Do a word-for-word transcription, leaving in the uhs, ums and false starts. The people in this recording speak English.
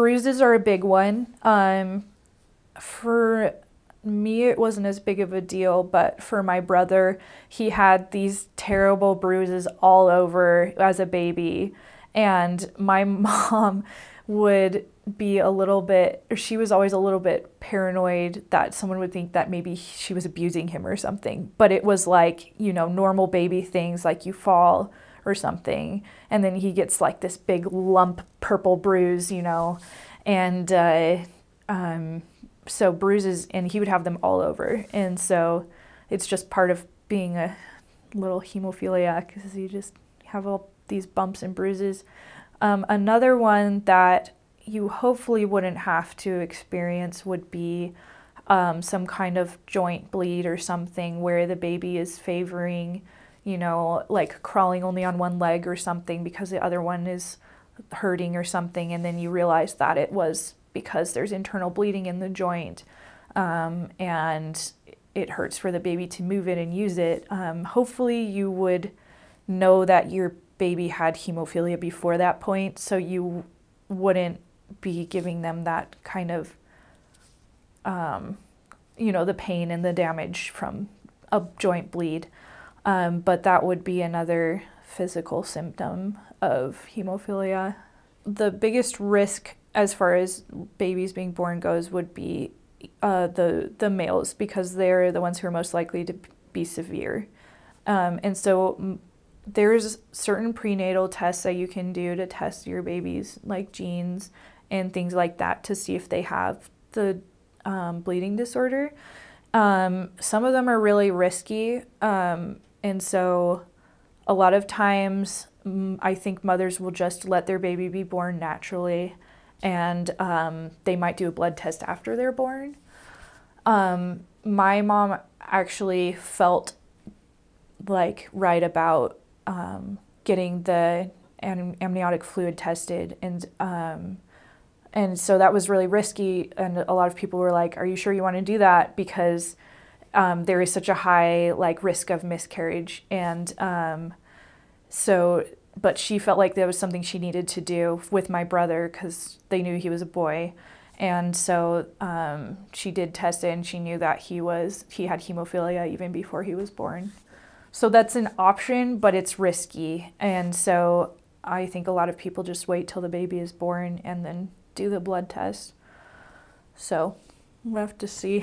bruises are a big one. Um, for me, it wasn't as big of a deal, but for my brother, he had these terrible bruises all over as a baby. And my mom would be a little bit, or she was always a little bit paranoid that someone would think that maybe she was abusing him or something. But it was like, you know, normal baby things, like you fall or something, and then he gets like this big lump purple bruise, you know, and uh, um, so bruises, and he would have them all over. And so it's just part of being a little hemophiliac, is you just have all these bumps and bruises. Um, another one that you hopefully wouldn't have to experience would be um, some kind of joint bleed or something where the baby is favoring, you know, like crawling only on one leg or something because the other one is hurting or something, and then you realize that it was because there's internal bleeding in the joint, um, and it hurts for the baby to move it and use it. Um, hopefully you would know that your baby had hemophilia before that point, so you wouldn't be giving them that kind of, um, you know, the pain and the damage from a joint bleed. Um, but that would be another physical symptom of hemophilia. The biggest risk as far as babies being born goes would be uh, the, the males, because they're the ones who are most likely to be severe. Um, and so there's certain prenatal tests that you can do to test your baby's like genes and things like that to see if they have the um, bleeding disorder. Um, some of them are really risky. Um, And so a lot of times I think mothers will just let their baby be born naturally, and um, they might do a blood test after they're born. Um, my mom actually felt like right about um, getting the am amniotic fluid tested, and um, and so that was really risky, and a lot of people were like, are you sure you want to do that? Because Um, there is such a high like risk of miscarriage, and um, so, but she felt like that was something she needed to do with my brother because they knew he was a boy, and so um, she did test it, and she knew that he was he had hemophilia even before he was born. So that's an option, but it's risky, and so I think a lot of people just wait till the baby is born and then do the blood test. So we'll have to see.